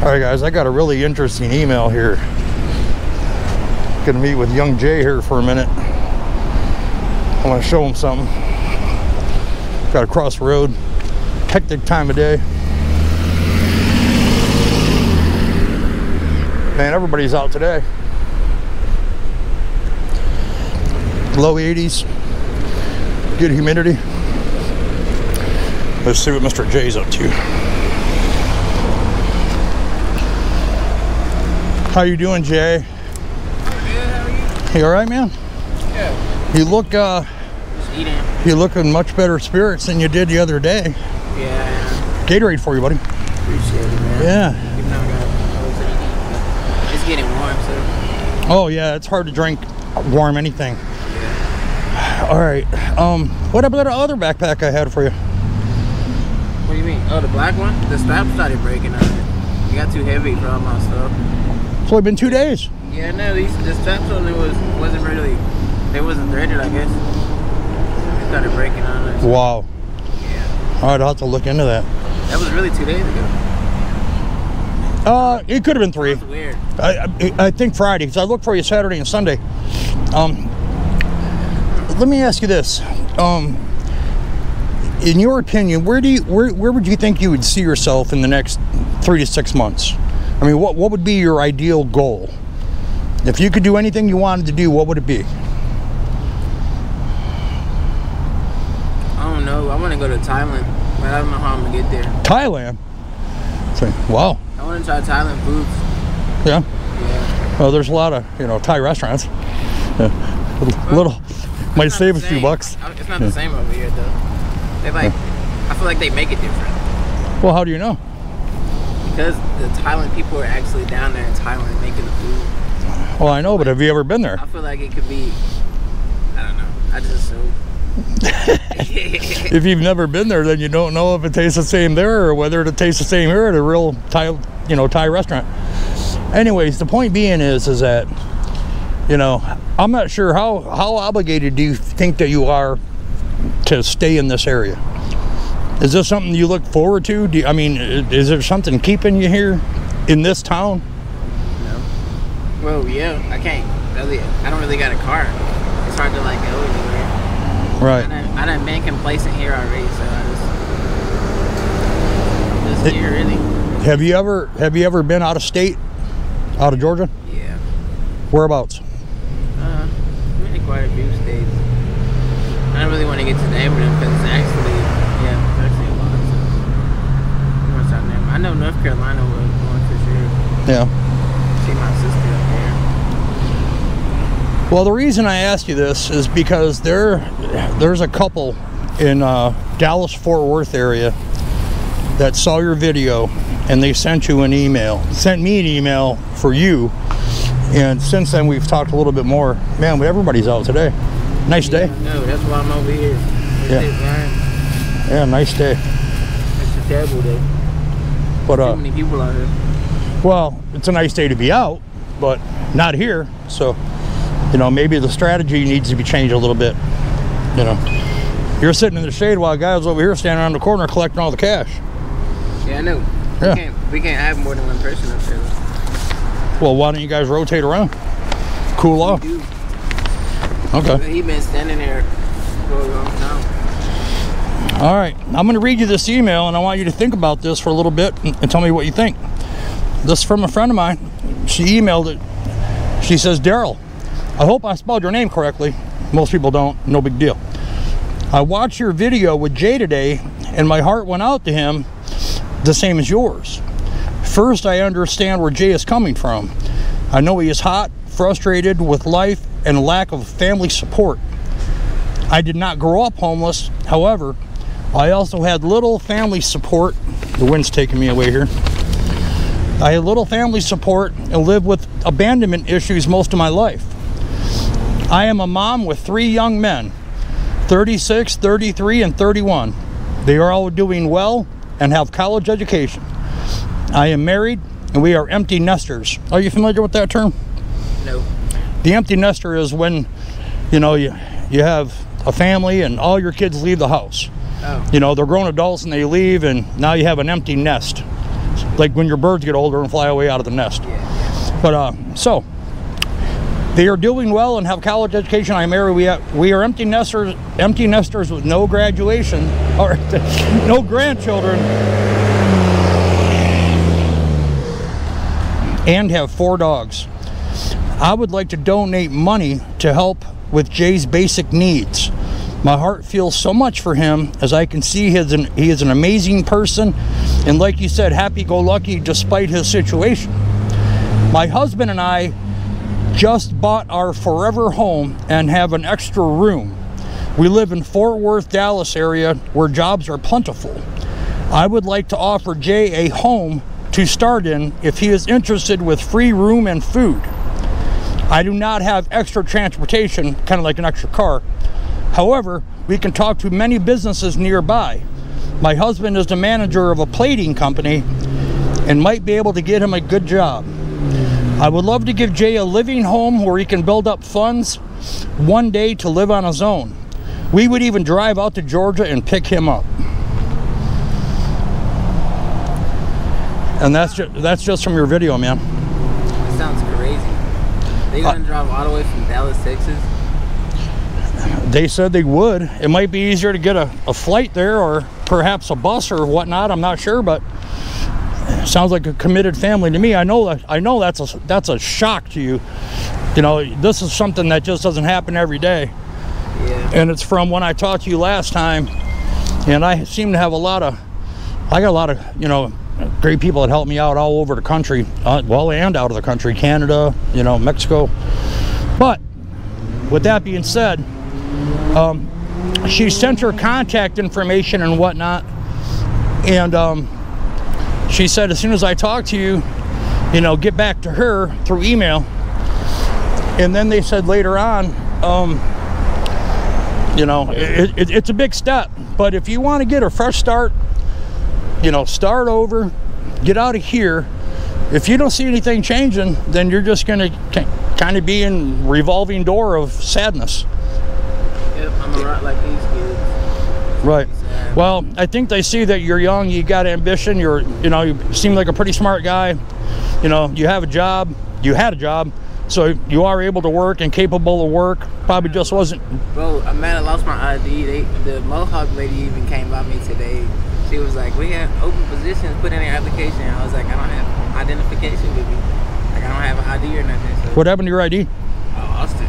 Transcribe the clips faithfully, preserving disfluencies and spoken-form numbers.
All right, guys, I got a really interesting email here. Gonna meet with young Jay here for a minute. I want to show him something. Got to cross the road. Hectic time of day. Man, everybody's out today. Low eighties. Good humidity. Let's see what Mister J's up to. How you doing, Jay? Pretty good, how are you? You all right, man? Yeah. You look, uh, Just eating. You look in much better spirits than you did the other day. Yeah. Gatorade for you, buddy. Appreciate it, man. Yeah. Even though I got, it's getting warm, so. Oh, yeah, it's hard to drink warm anything. All right, um, what about the other backpack I had for you? What do you mean? Oh, the black one? The strap started breaking on it. It got too heavy for all my stuff. It's only been two days. Yeah, no, these, the straps on it was, wasn't really, it wasn't threaded, I guess. It started breaking on it. So. Wow. Yeah. All right, I'll have to look into that. That was really two days ago. Uh, it could have been three. That's weird. I, I, I think Friday, because I looked for you Saturday and Sunday. Um. Let me ask you this, um, in your opinion, where do you, where, where would you think you would see yourself in the next three to six months? I mean, what, what would be your ideal goal? If you could do anything you wanted to do, what would it be? I don't know. I want to go to Thailand, but I don't know how I'm going to get there. Thailand? Wow. I want to try Thailand food. Yeah? Yeah. Well, there's a lot of, you know, Thai restaurants. Yeah. Little... Might save a few bucks. It's not yeah. the same over here, though. They like, yeah. I feel like they make it different. Well, how do you know? Because the Thailand people are actually down there in Thailand making the food. Well, I know, but have you ever been there? I feel like it could be. I don't know. I just assume. If you've never been there, then you don't know if it tastes the same there or whether it tastes the same here at a real Thai, you know, Thai restaurant. Anyways, the point being is, is that. You know, I'm not sure how, how obligated do you think that you are to stay in this area? Is this something you look forward to? Do you, I mean, is there something keeping you here in this town? No. Well, yeah, I can't really, I don't really got a car. It's hard to like go anywhere. Right. I done, I done been complacent here already, so I just, just here really. Have you ever, have you ever been out of state, out of Georgia? Yeah. Whereabouts? Uh, I'm in quite a few states. I don't really want to get to name them because it's actually, yeah, it's actually a lot. So I, don't know I know North Carolina was going for sure. Yeah. See my sister up there. Well, the reason I ask you this is because there, there's a couple in uh, Dallas, Fort Worth area that saw your video and they sent you an email. Sent me an email for you. And since then, we've talked a little bit more. Man, everybody's out today. Nice yeah, day. No, that's why I'm over here. This yeah. Yeah, nice day. It's a terrible day. But There's uh, too many people out here. Well, it's a nice day to be out, but not here. So, you know, maybe the strategy needs to be changed a little bit. You know, you're sitting in the shade while a guy was over here standing around the corner collecting all the cash. Yeah, I know. Yeah. We can't, we can't have more than one person up there. Well, why don't you guys rotate around? Cool off. We do. Okay. He's been standing there for a long time. All right. I'm going to read you this email, and I want you to think about this for a little bit and, and tell me what you think. This is from a friend of mine. She emailed it. She says, Darrell, I hope I spelled your name correctly. Most people don't. No big deal. I watched your video with Jay today, and my heart went out to him the same as yours. First, I understand where Jay is coming from. I know he is hot, frustrated with life, and lack of family support. I did not grow up homeless. However, I also had little family support. The wind's taking me away here. I had little family support and lived with abandonment issues most of my life. I am a mom with three young men, thirty-six, thirty-three, and thirty-one. They are all doing well and have college education. I am married, and we are empty nesters. Are you familiar with that term? No. The empty nester is when, you know, you, you have a family and all your kids leave the house. Oh. You know, they're grown adults and they leave, and now you have an empty nest. birds, like when your birds get older and fly away out of the nest. Yeah. But uh, so they are doing well and have college education. I'm married. We have, we are empty nesters, empty nesters with no graduation or no grandchildren, and have four dogs. I would like to donate money to help with Jay's basic needs. My heart feels so much for him, as I can see he is an, he is an amazing person, and like you said, happy-go-lucky despite his situation. My husband and I just bought our forever home and have an extra room. We live in Fort Worth, Dallas area where jobs are plentiful. I would like to offer Jay a home to start in if he is interested, with free room and food. I do not have extra transportation, kind of like an extra car. However, we can talk to many businesses nearby. My husband is the manager of a plating company and might be able to get him a good job. I would love to give Jay a living home where he can build up funds one day to live on his own. We would even drive out to Georgia and pick him up. And that's just, that's just from your video, man. That sounds crazy. They gonna uh, drive all the way from Dallas, Texas? They said they would. It might be easier to get a, a flight there, or perhaps a bus or whatnot. I'm not sure, but it sounds like a committed family to me. I know that I know that's a that's a shock to you. You know, this is something that just doesn't happen every day. Yeah. And it's from when I talked to you last time, and I seem to have a lot of, I got a lot of, you know, great people that helped me out all over the country, uh, well, and out of the country, Canada, you know, Mexico. But with that being said, um, she sent her contact information and whatnot, and um, she said as soon as I talk to you, you know, get back to her through email. And then they said later on, um, you know, it, it, it's a big step, but if you want to get a fresh start, you know, start over, get out of here. If you don't see anything changing, then you're just gonna kind of be in revolving door of sadness. Yep, I'm a lot like these kids. Right. Well, I think they see that you're young, you got ambition, you're, you know, you seem like a pretty smart guy. You know, you have a job, you had a job, so you are able to work and capable of work. Probably just wasn't. Bro, I'm mad I lost my I D. They, the Mohawk lady even came by me today. She was like, we have open positions, put in an application. I was like, I don't have identification with me. Like, I don't have an I D or nothing. So what happened to your I D? I lost it.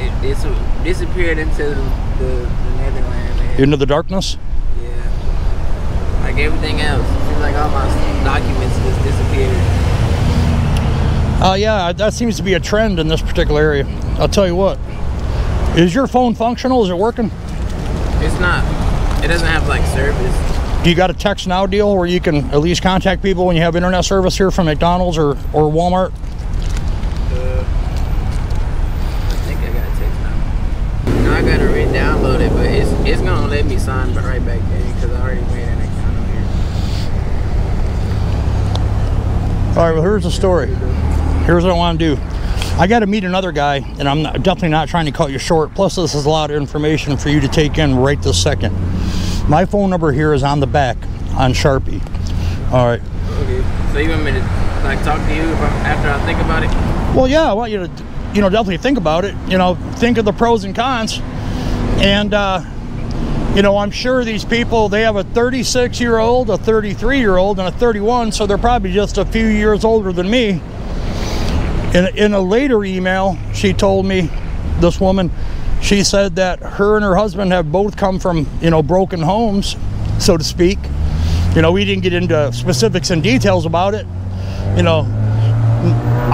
It, it disappeared into the, the, the Netherlands. Man. Into the darkness? Yeah. Like everything else. It seems like all my documents just disappeared. Oh, uh, yeah, that seems to be a trend in this particular area. I'll tell you what. Is your phone functional? Is it working? It's not. It doesn't have, like, service. Do you got a text now deal where you can at least contact people when you have internet service here from McDonald's or, or Walmart? Uh, I think I got a text now. No, I got to re-download it, but it's, it's going to let me sign right back in because I already made an account on here. All right, well, here's the story. Here's what I want to do. I got to meet another guy, and I'm not, definitely not trying to cut you short. Plus, this is a lot of information for you to take in right this second. My phone number here is on the back on Sharpie. All right. Okay. So you want me to like talk to you about, after I think about it? Well, yeah. I want you to, you know, definitely think about it. You know, think of the pros and cons. And uh, you know, I'm sure these people, they have a thirty-six-year-old, a thirty-three-year-old, and a thirty-one. So they're probably just a few years older than me. In a, in a later email, she told me, this woman, she said that her and her husband have both come from, you know, broken homes, so to speak. You know, we didn't get into specifics and details about it. You know,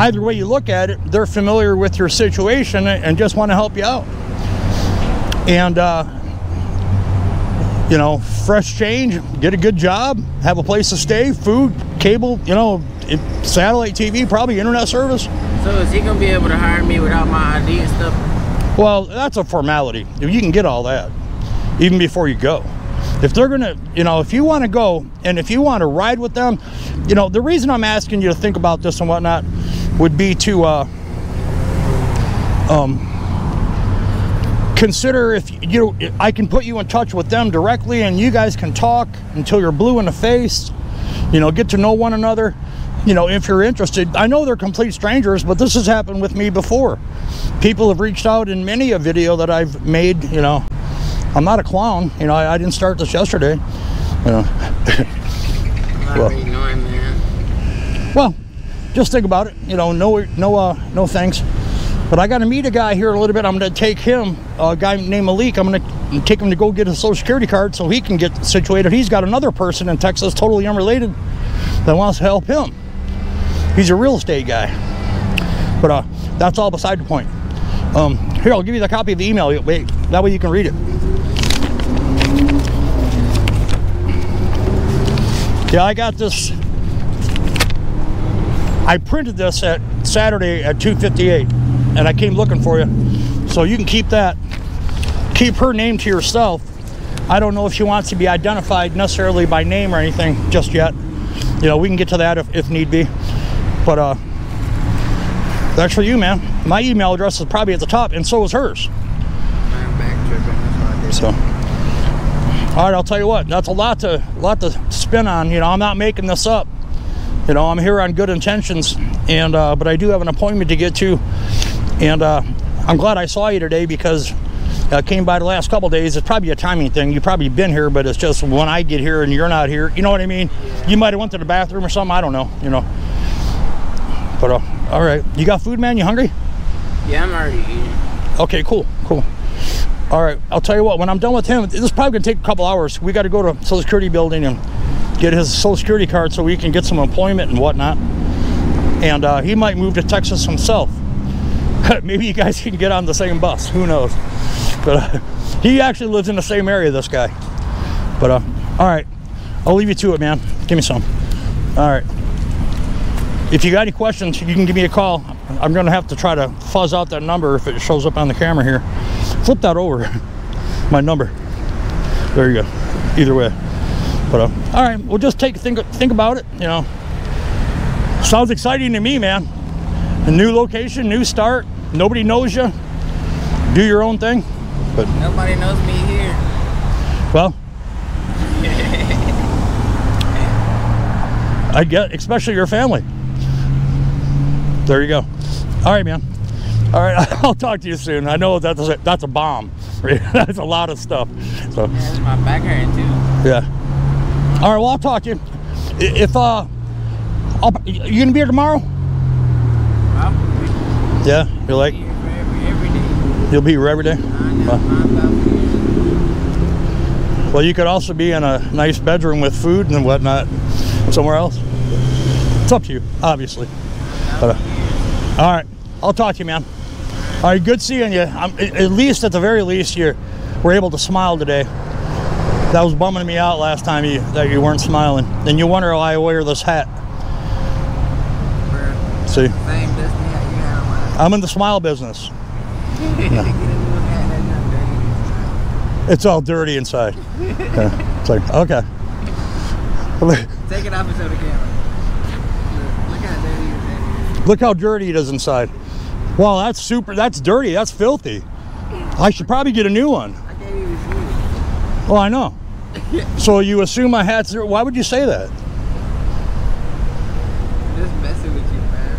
either way you look at it, they're familiar with your situation and just want to help you out. And, uh, you know, fresh change, get a good job, have a place to stay, food, cable, you know, It, satellite T V, probably internet service. So is he gonna be able to hire me without my I D and stuff? Well, that's a formality. You can get all that even before you go. If they're gonna, you know, if you want to go and if you want to ride with them, you know, the reason I'm asking you to think about this and whatnot would be to uh, um, consider if you, you know, I can put you in touch with them directly, and you guys can talk until you're blue in the face. you know, get to know one another. You know, if you're interested, I know they're complete strangers, but this has happened with me before. People have reached out in many a video that I've made. You know, I'm not a clown. You know, I, I didn't start this yesterday. You know, I already know I'm there. Well, just think about it. You know, no, no, uh, no thanks. But I got to meet a guy here in a little bit. I'm going to take him, a guy named Malik. I'm going to take him to go get his social security card so he can get situated. He's got another person in Texas, totally unrelated, that wants to help him. He's a real estate guy. But uh, that's all beside the point. Um, here, I'll give you the copy of the email. Wait, that way you can read it. Yeah, I got this. I printed this at Saturday at two fifty-eight, and I came looking for you. So you can keep that. Keep her name to yourself. I don't know if she wants to be identified necessarily by name or anything just yet. You know, we can get to that if, if need be. But uh, that's for you, man. My email address is probably at the top, and so is hers. I'm back tripping. So, all right, I'll tell you what. That's a lot to, lot to spin on. You know, I'm not making this up. You know, I'm here on good intentions, and uh, but I do have an appointment to get to, and uh, I'm glad I saw you today because I came by the last couple days. It's probably a timing thing. You've probably been here, but it's just when I get here and you're not here. You know what I mean? Yeah. You might have went to the bathroom or something. I don't know, you know. But, uh, all right. You got food, man? You hungry? Yeah, I'm already eating. Okay, cool, cool. All right, I'll tell you what. When I'm done with him, this is probably going to take a couple hours. We got to go to Social Security building and get his social security card so we can get some employment and whatnot, and uh, he might move to Texas himself. Maybe you guys can get on the same bus, who knows. But uh, he actually lives in the same area, this guy. But uh, all right, I'll leave you to it, man. Give me some. All right, if you got any questions, you can give me a call. I'm gonna have to try to fuzz out that number if it shows up on the camera here. Flip that over. My number, there you go, either way. But, uh, all right, we'll just take think think about it. You know, sounds exciting to me, man. A new location, new start. Nobody knows you. Do your own thing. But nobody knows me here. Well, I get, especially your family. There you go. All right, man. All right, I'll talk to you soon. I know that's a, that's a bomb. That's a lot of stuff. So yeah, that's my back hurting too. Yeah. All right, well, I'll talk to you. If, uh, I'll, you going to be here tomorrow? Probably. Yeah, you're like? I'll be here every, every day. You'll be here every day? Well, well, you could also be in a nice bedroom with food and whatnot somewhere else. It's up to you, obviously. But, uh, all right, I'll talk to you, man. All right, good seeing you. I'm, at least, at the very least, you were able to smile today. That was bumming me out last time you, that you weren't smiling. And you wonder why I wear this hat. We're See? I'm in the smile business. Yeah. It's all dirty inside. Yeah. It's like, okay. Take it off and show the camera. Look how dirty it is. Look how dirty it is inside. Wow, that's super, that's dirty, that's filthy. I should probably get a new one. I can't even see it. Well, I know. So you assume my hat's there? Why would you say that? Just messing with you, man.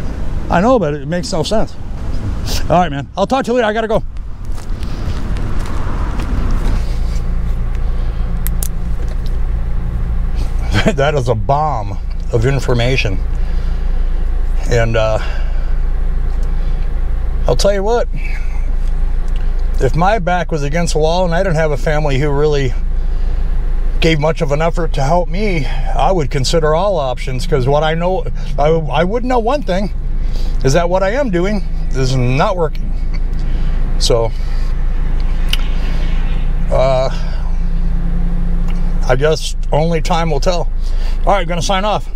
I know, but it makes no sense. All right, man. I'll talk to you later. I gotta go. That is a bomb of information. And uh, I'll tell you what. If my back was against the wall and I didn't have a family who really gave much of an effort to help me, I would consider all options, because what I know, I, I would know one thing, is that what I am doing is not working. So, uh, I guess only time will tell. All right, I'm gonna sign off.